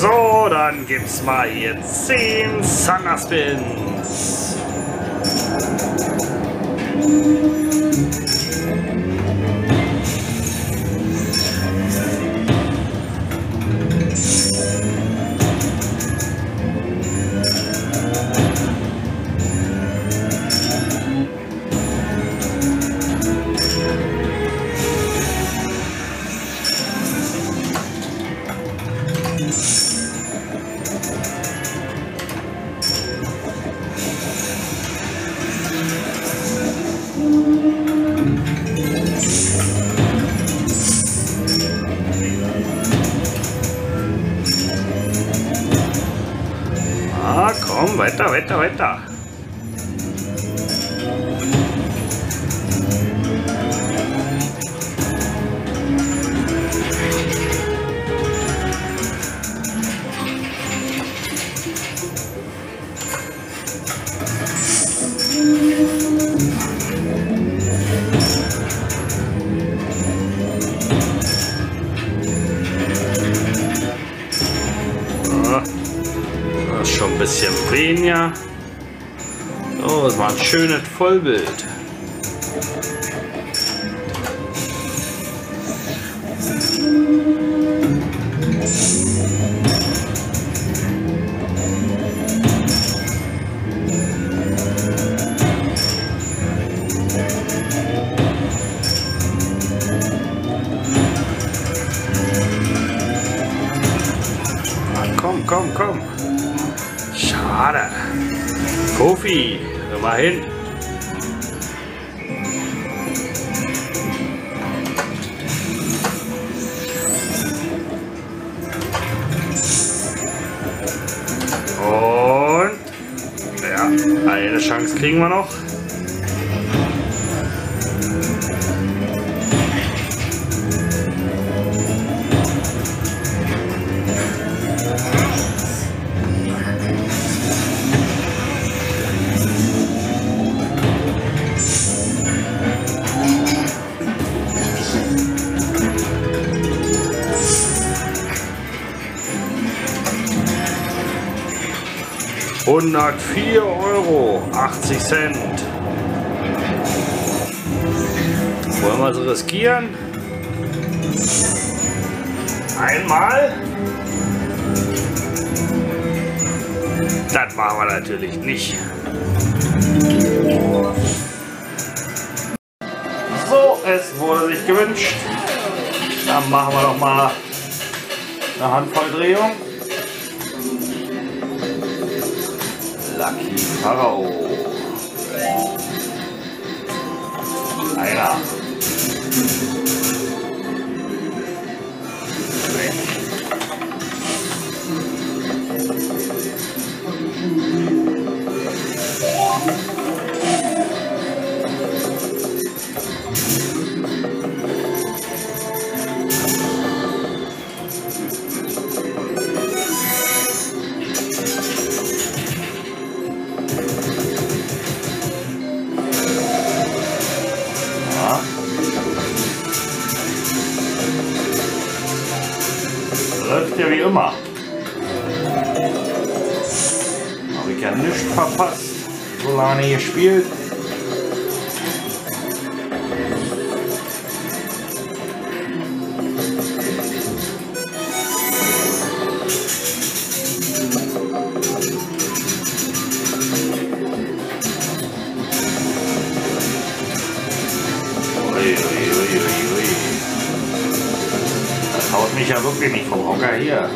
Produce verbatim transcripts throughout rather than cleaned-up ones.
So, dann gibt's mal hier zehn Sunderspins. Weiter, weiter, weiter. Schon ein bisschen weniger. Oh, das war ein schönes Vollbild. Na, komm, komm, komm. Schade. Kofi, immerhin. Und ja, eine Chance kriegen wir noch. hundertvier Euro achtzig Cent. Wollen wir so riskieren? Einmal? Das machen wir natürlich nicht. So, es wurde sich gewünscht. Dann machen wir doch mal eine Handvolldrehung. Lucky Pharao. Einer. Ja, wie immer. Habe ich ja nichts verpasst, solange ihr spielt. Haut mich ja wirklich nicht vom Hocker hier.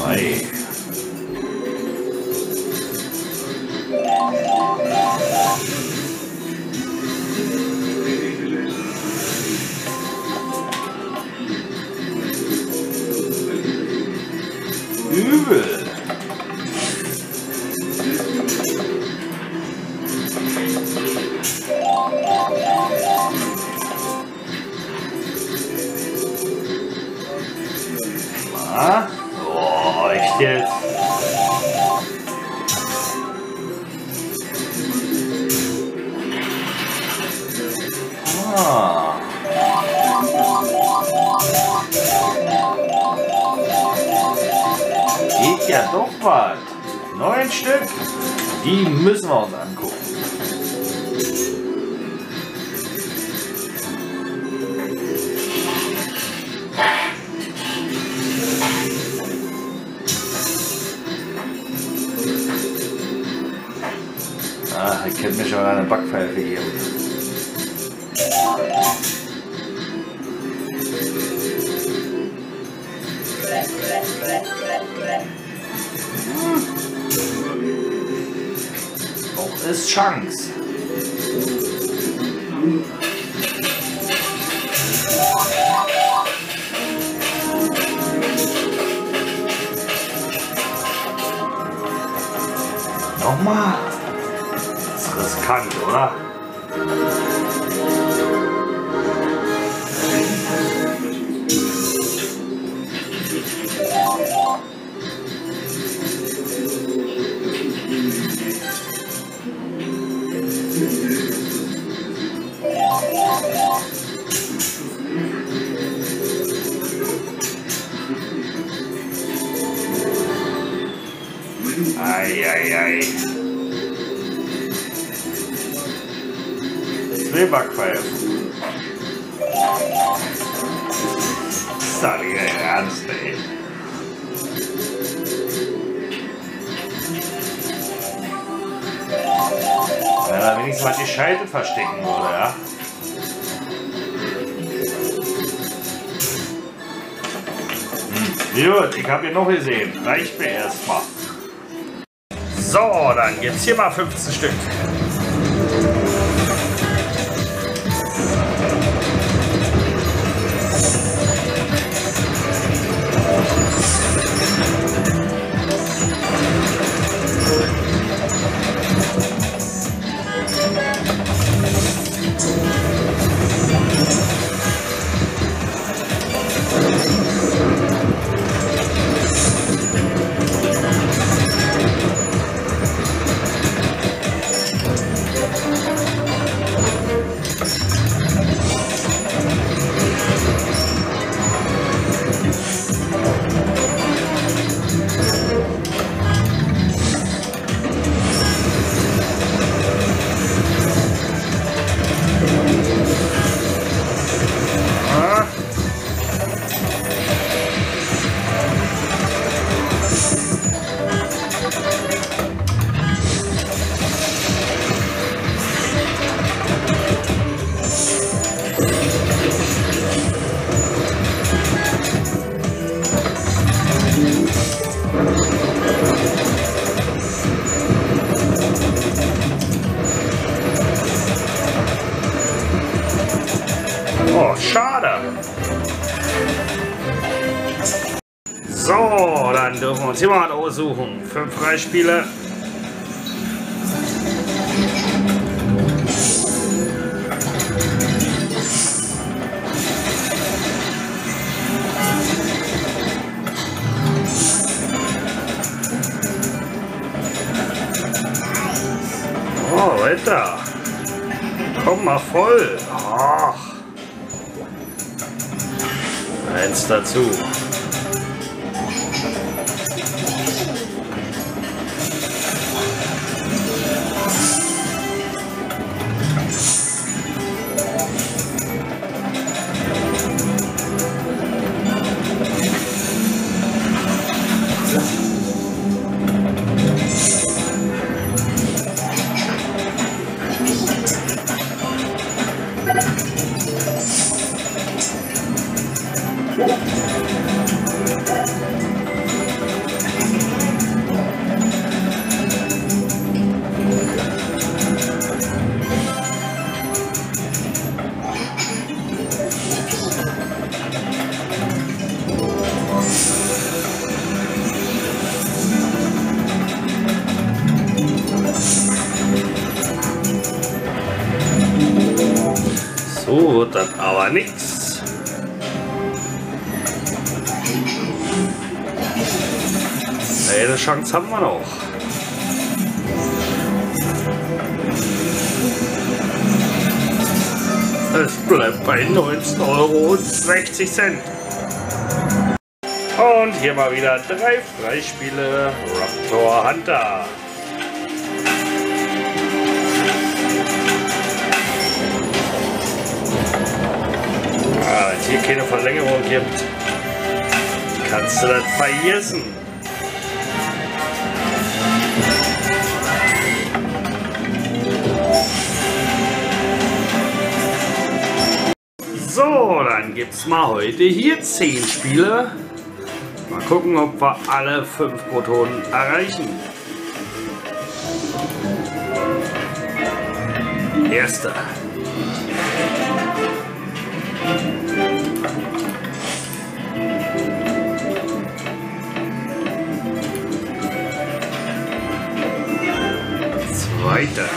Zwei. Übel. Oh, echt jetzt. Ah. Geht ja doch was. Neun Stück. Die müssen wir uns angucken. Ah, ich könnte mir schon eine Backpfeife geben. Hm. Auch ist Chance. Nochmal. Das ist riskant, oder? Eieiei. Zwei Backpfeifen. Sorry, ernst, ey. Wenn er wenigstens mal die Scheite verstecken würde, ja? Hm. Gut, ich habe ihn noch gesehen. Reicht mir erstmal. So, dann gibt es hier mal fünfzehn Stück. So, dann dürfen wir uns jemand aussuchen. Fünf Freispiele. Oh, Alter. Komm mal voll. Ach. Eins dazu. So wird das aber nichts. Eine Chance haben wir noch. Es bleibt bei neunzehn Euro sechzig. Und hier mal wieder drei Freispiele Raptor Hunter. Ah, wenn es hier keine Verlängerung gibt, kannst du das vergessen. So, dann gibt es mal heute hier zehn Spiele. Mal gucken, ob wir alle fünf Protonen erreichen. Erster. Zweiter.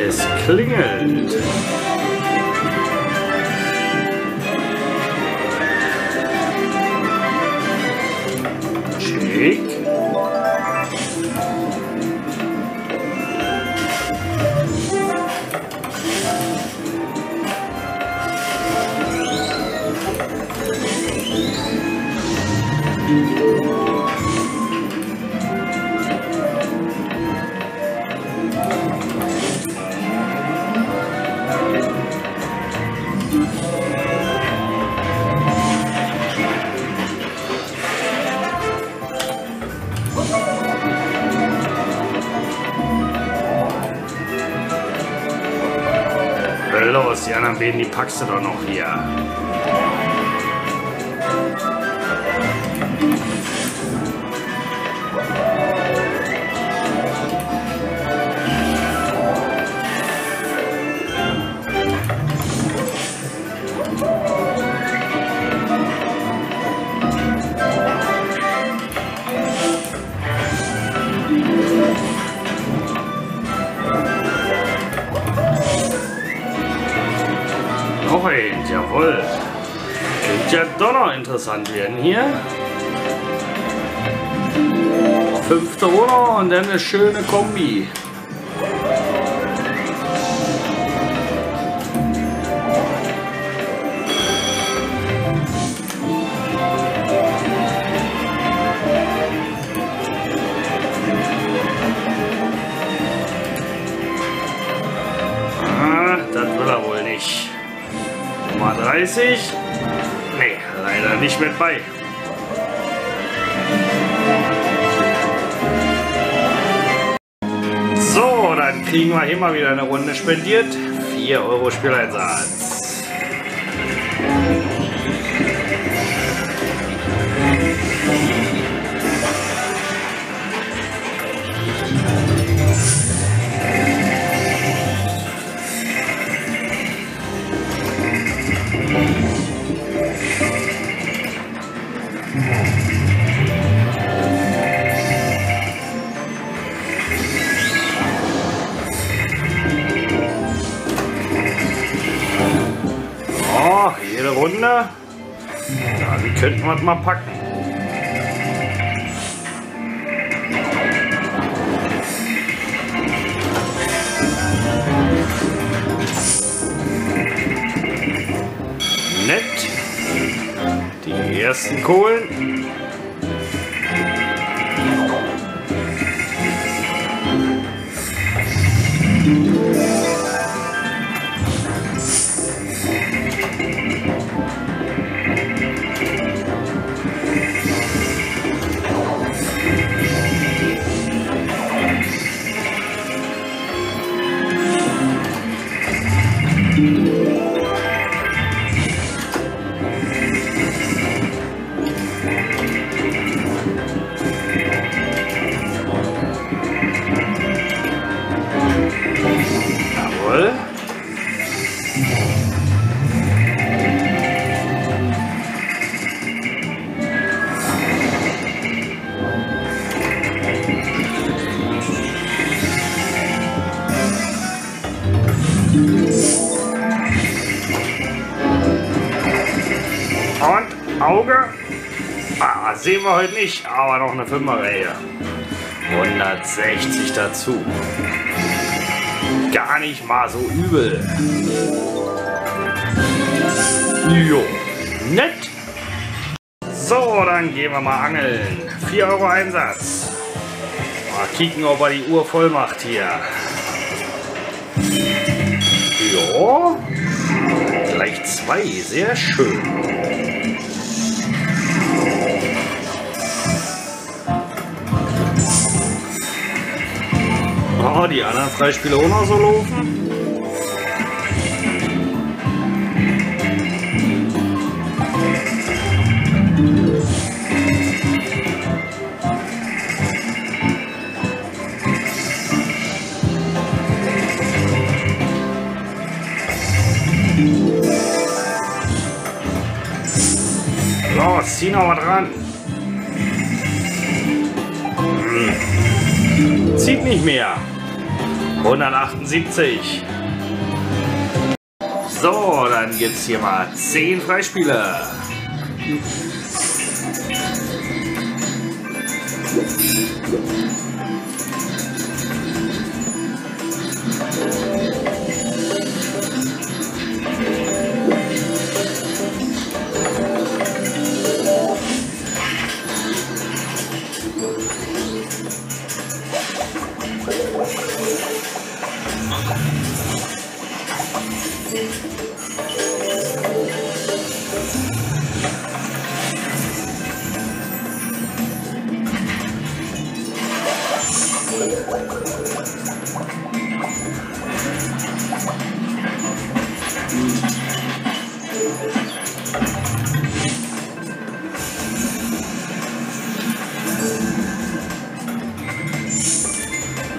Es klingelt. Schick. Los, die anderen beiden, die packst du doch noch hier. Jawohl. Könnte ja doch noch interessant werden hier. Fünfte Runde und dann eine schöne Kombi. Ah, das will er wohl nicht. Nummer dreißig? Nee, leider nicht mit bei. So, dann kriegen wir hier mal wieder eine Runde spendiert. vier Euro Spieleinsatz. Oh, jede Runde. Ja, die könnten wir mal packen. Nett. Die ersten Kohlen. Auge. Ah, sehen wir heute nicht, aber noch eine Fünfer-Reihe. hundertsechzig dazu. Gar nicht mal so übel. Jo, nett. So, dann gehen wir mal angeln. vier Euro Einsatz. Mal kicken, ob er die Uhr voll macht hier. Jo. Gleich zwei, sehr schön. Oh, die anderen Freispiele auch noch so laufen. Los, zieh noch mal dran. Hm. Zieht nicht mehr. hundertachtundsiebzig. So, dann gibt es hier mal zehn Freispiele.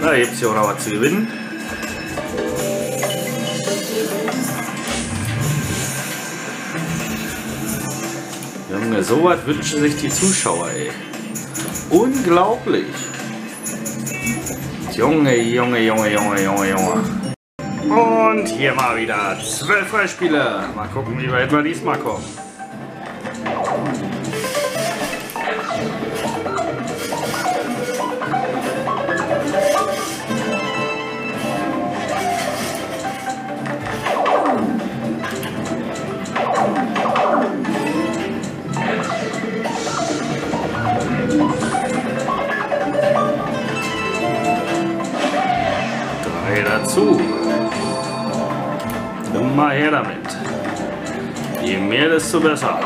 Da gibt es ja auch noch was zu gewinnen. Junge, sowas wünschen sich die Zuschauer, ey. Unglaublich. Junge, Junge, Junge, Junge, Junge, Junge. Und hier mal wieder zwölf Freispiele. Mal gucken, wie weit wir diesmal kommen. Dazu. Immer her damit. Je mehr, desto besser.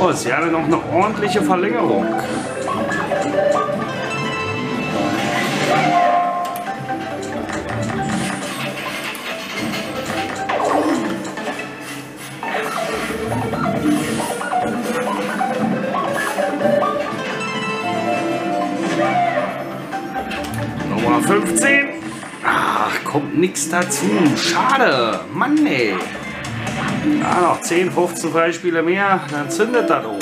Oh, sie haben noch eine ordentliche Verlängerung. Nummer fünfzehn. Ach, kommt nichts dazu. Schade. Mann, ey. Ja, noch zehn, fünfzehn Freispiele mehr, dann zündet das hoch.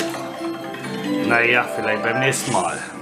Naja, vielleicht beim nächsten Mal.